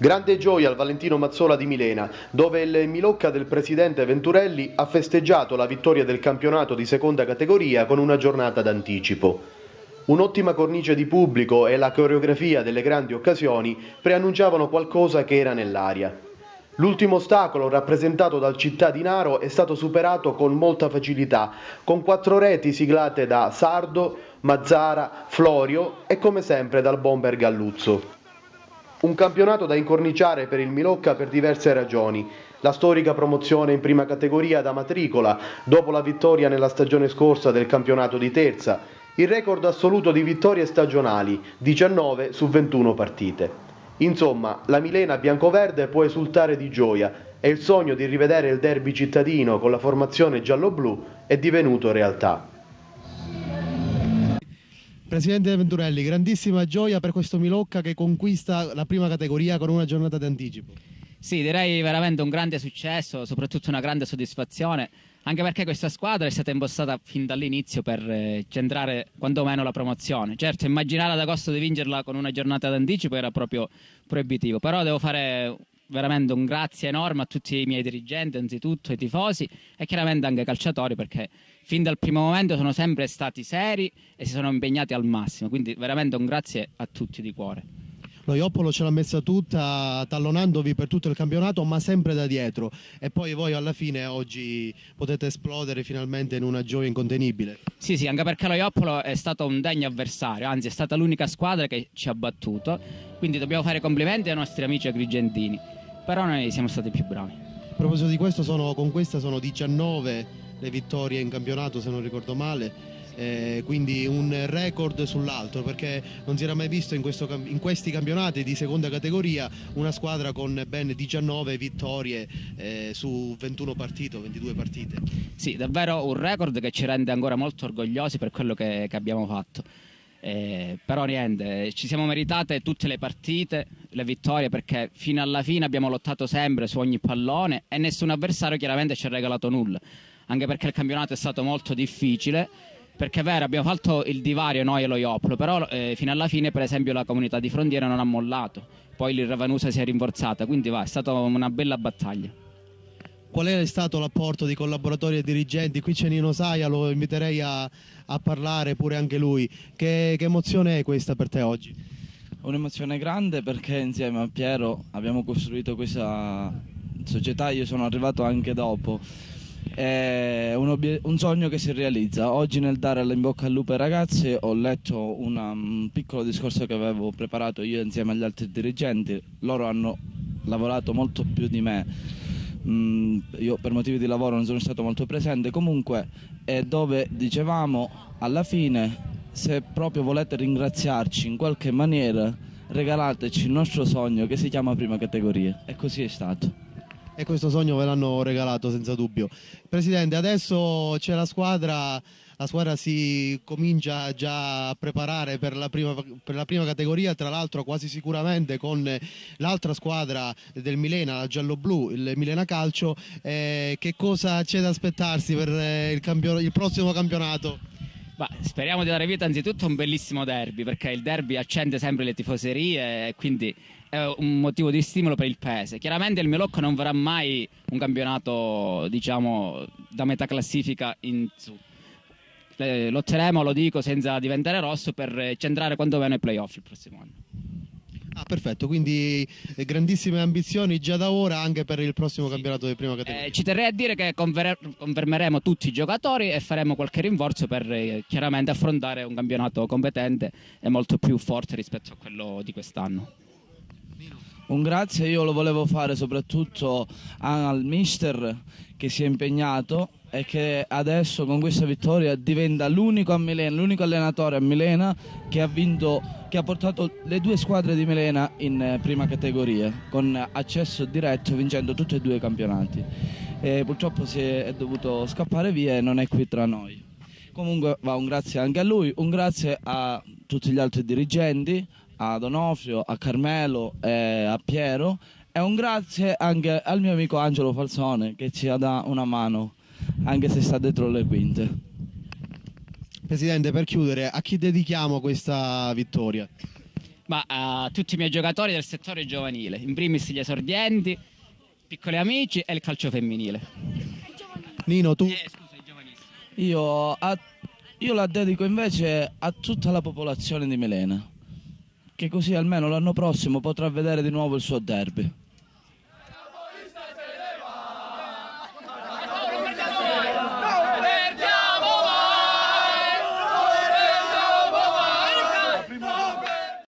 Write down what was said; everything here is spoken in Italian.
Grande gioia al Valentino Mazzola di Milena, dove il Milocca del presidente Venturelli ha festeggiato la vittoria del campionato di seconda categoria con una giornata d'anticipo. Un'ottima cornice di pubblico e la coreografia delle grandi occasioni preannunciavano qualcosa che era nell'aria. L'ultimo ostacolo rappresentato dal Città di Naro è stato superato con molta facilità, con 4 reti siglate da Sardo, Mazzara, Florio e come sempre dal bomber Galluzzo. Un campionato da incorniciare per il Milocca per diverse ragioni. La storica promozione in prima categoria da matricola, dopo la vittoria nella stagione scorsa del campionato di terza, il record assoluto di vittorie stagionali, 19 su 21 partite. Insomma, la Milena Biancoverde può esultare di gioia e il sogno di rivedere il derby cittadino con la formazione giallo-blu è divenuto realtà. Presidente Venturelli, grandissima gioia per questo Milocca che conquista la prima categoria con una giornata d'anticipo. Sì, direi veramente un grande successo, soprattutto una grande soddisfazione, anche perché questa squadra è stata impostata fin dall'inizio per centrare quantomeno la promozione. Certo, immaginare ad agosto di vincerla con una giornata d'anticipo era proprio proibitivo, però devo fare veramente un grazie enorme a tutti i miei dirigenti, anzitutto i tifosi e chiaramente anche ai calciatori, perché fin dal primo momento sono sempre stati seri e si sono impegnati al massimo, quindi veramente un grazie a tutti di cuore. Lo Ioppolo ce l'ha messa tutta tallonandovi per tutto il campionato, ma sempre da dietro, e poi voi alla fine oggi potete esplodere finalmente in una gioia incontenibile. Sì, anche perché lo Ioppolo è stato un degno avversario, anzi è stata l'unica squadra che ci ha battuto, quindi dobbiamo fare complimenti ai nostri amici agrigentini. Però noi siamo stati più bravi. A proposito di questo, con questa sono 19 le vittorie in campionato, se non ricordo male, quindi un record sull'altro, perché non si era mai visto in questi campionati di seconda categoria una squadra con ben 19 vittorie su 21 partite, 22 partite. Sì, davvero un record che ci rende ancora molto orgogliosi per quello che abbiamo fatto. Però niente, ci siamo meritate tutte le partite, le vittorie, perché fino alla fine abbiamo lottato sempre su ogni pallone e nessun avversario chiaramente ci ha regalato nulla, anche perché il campionato è stato molto difficile, perché è vero, abbiamo fatto il divario noi e lo Ioppolo, però fino alla fine per esempio la comunità di frontiera non ha mollato, poi il Ravanusa si è rinforzata, quindi è stata una bella battaglia. Qual è stato l'apporto di collaboratori e dirigenti? Qui c'è Nino Saia, lo inviterei a parlare pure anche lui. Che emozione è questa per te oggi? Un'emozione grande, perché insieme a Piero abbiamo costruito questa società, io sono arrivato anche dopo. È un sogno che si realizza. Oggi nel dare in bocca al lupo ai ragazzi ho letto un piccolo discorso che avevo preparato io insieme agli altri dirigenti. Loro hanno lavorato molto più di me. Io per motivi di lavoro non sono stato molto presente, comunque è dove dicevamo alla fine: se proprio volete ringraziarci in qualche maniera, regalateci il nostro sogno che si chiama prima categoria, e così è stato. E questo sogno ve l'hanno regalato senza dubbio. Presidente, adesso c'è la squadra si comincia già a preparare per la prima categoria, tra l'altro quasi sicuramente con l'altra squadra del Milena, la giallo-blu, il Milena Calcio. Che cosa c'è da aspettarsi per il prossimo campionato? Speriamo di dare vita anzitutto a un bellissimo derby, perché il derby accende sempre le tifoserie e quindi è un motivo di stimolo per il paese. Chiaramente il Milocca non verrà mai un campionato, diciamo, da metà classifica in su. Lotteremo, lo dico senza diventare rosso, per centrare quantomeno i playoff il prossimo anno. Perfetto, quindi grandissime ambizioni già da ora anche per il prossimo campionato di prima categoria. Ci terrei a dire che confermeremo tutti i giocatori e faremo qualche rinforzo per chiaramente affrontare un campionato competente e molto più forte rispetto a quello di quest'anno. Un grazie io lo volevo fare soprattutto al mister, che si è impegnato e che adesso con questa vittoria diventa l'unico allenatore a Milena che ha portato le due squadre di Milena in prima categoria con accesso diretto, vincendo tutti e due i campionati. E purtroppo è dovuto scappare via e non è qui tra noi. Comunque va un grazie anche a lui, un grazie a tutti gli altri dirigenti, a Donofrio, a Carmelo e a Piero, e un grazie anche al mio amico Angelo Falsone, che ci dà una mano anche se sta dietro le quinte. Presidente, per chiudere, a chi dedichiamo questa vittoria? ma a tutti i miei giocatori del settore giovanile, in primis gli esordienti, piccoli amici e il calcio femminile. Nino, tu? Scusa, è giovanissimo. Io la dedico invece a tutta la popolazione di Milena, che così almeno l'anno prossimo potrà vedere di nuovo il suo derby.